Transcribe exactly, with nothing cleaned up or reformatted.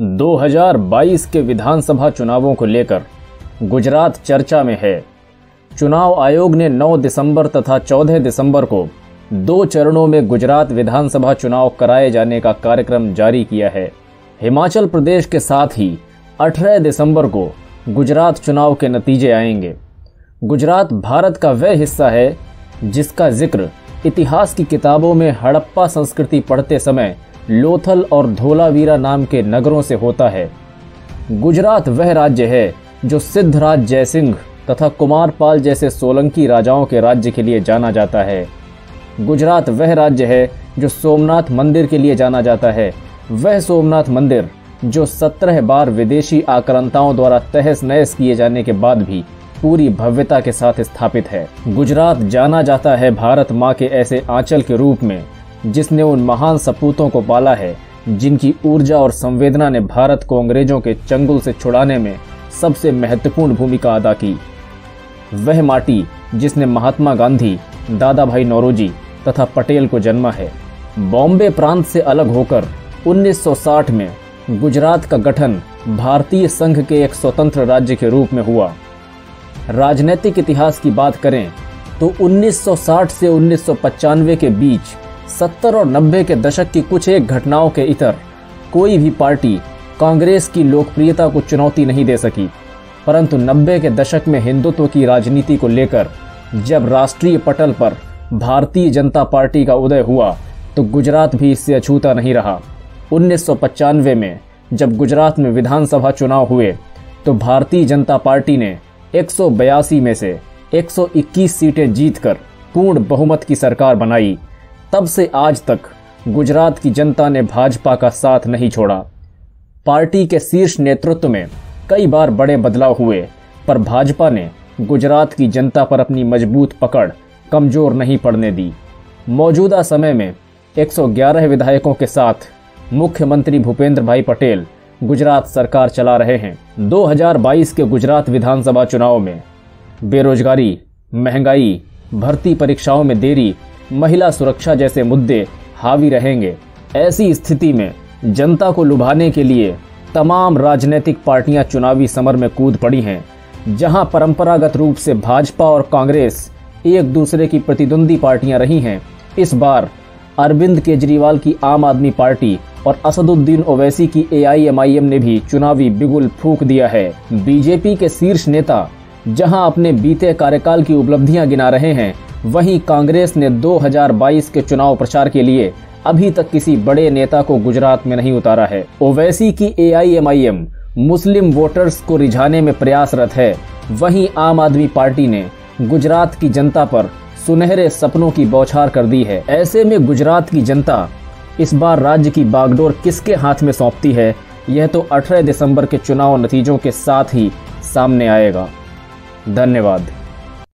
दो हज़ार बाईस के विधानसभा चुनावों को लेकर गुजरात चर्चा में है। चुनाव आयोग ने नौ दिसंबर तथा चौदह दिसंबर को दो चरणों में गुजरात विधानसभा चुनाव कराए जाने का कार्यक्रम जारी किया है। हिमाचल प्रदेश के साथ ही अठारह दिसंबर को गुजरात चुनाव के नतीजे आएंगे। गुजरात भारत का वह हिस्सा है जिसका जिक्र इतिहास की किताबों में हड़प्पा संस्कृति पढ़ते समय लोथल और धोलावीरा नाम के नगरों से होता है। गुजरात वह राज्य है जो सिद्धराज जयसिंह तथा कुमारपाल जैसे सोलंकी राजाओं के राज्य के लिए जाना जाता है। गुजरात वह राज्य है जो सोमनाथ मंदिर के लिए जाना जाता है। वह सोमनाथ मंदिर जो सत्रह बार विदेशी आक्रांताओं द्वारा तहस नहस किए जाने के बाद भी पूरी भव्यता के साथ स्थापित है। गुजरात जाना जाता है भारत माँ के ऐसे आंचल के रूप में जिसने उन महान सपूतों को पाला है जिनकी ऊर्जा और संवेदना ने भारत को अंग्रेजों के चंगुल से छुड़ाने में सबसे महत्वपूर्ण भूमिका अदा की। वह माटी जिसने महात्मा गांधी, दादाभाई नौरोजी तथा पटेल को जन्मा है। बॉम्बे प्रांत से अलग होकर उन्नीस सौ साठ में गुजरात का गठन भारतीय संघ के एक स्वतंत्र राज्य के रूप में हुआ। राजनीतिक इतिहास की बात करें तो उन्नीस सौ साठ से उन्नीस सौ पचानवे के बीच सत्तर और नब्बे के दशक की कुछ एक घटनाओं के इतर कोई भी पार्टी कांग्रेस की लोकप्रियता को चुनौती नहीं दे सकी, परंतु नब्बे के दशक में हिंदुत्व की राजनीति को लेकर जब राष्ट्रीय पटल पर भारतीय जनता पार्टी का उदय हुआ तो गुजरात भी इससे अछूता नहीं रहा। उन्नीस सौ पचानवे में जब गुजरात में विधानसभा चुनाव हुए तो भारतीय जनता पार्टी ने एक सौ बयासी में से एक सौ इक्कीस सीटें जीतकर पूर्ण बहुमत की सरकार बनाई। तब से आज तक गुजरात की जनता ने भाजपा का साथ नहीं छोड़ा। पार्टी के शीर्ष नेतृत्व में कई बार बड़े बदलाव हुए पर भाजपा ने गुजरात की जनता पर अपनी मजबूत पकड़ कमजोर नहीं पड़ने दी। मौजूदा समय में एक सौ ग्यारह विधायकों के साथ मुख्यमंत्री भूपेंद्र भाई पटेल गुजरात सरकार चला रहे हैं। दो हज़ार बाईस के गुजरात विधानसभा चुनाव में बेरोजगारी, महंगाई, भर्ती परीक्षाओं में देरी, महिला सुरक्षा जैसे मुद्दे हावी रहेंगे। ऐसी स्थिति में जनता को लुभाने के लिए तमाम राजनीतिक पार्टियां चुनावी समर में कूद पड़ी हैं, जहां परंपरागत रूप से भाजपा और कांग्रेस एक दूसरे की प्रतिद्वंदी पार्टियां रही हैं। इस बार अरविंद केजरीवाल की आम आदमी पार्टी और असदुद्दीन ओवैसी की A I M I M ने भी चुनावी बिगुल फूंक दिया है। बीजेपी के शीर्ष नेता जहाँ अपने बीते कार्यकाल की उपलब्धियां गिना रहे हैं, वहीं कांग्रेस ने दो हज़ार बाईस के चुनाव प्रचार के लिए अभी तक किसी बड़े नेता को गुजरात में नहीं उतारा है। ओवैसी की A I M I M Muslim voters को रिझाने में प्रयासरत है, वहीं आम आदमी पार्टी ने गुजरात की जनता पर सुनहरे सपनों की बौछार कर दी है। ऐसे में गुजरात की जनता इस बार राज्य की बागडोर किसके हाथ में सौंपती है, यह तो अठारह दिसंबर के चुनाव नतीजों के साथ ही सामने आएगा। धन्यवाद।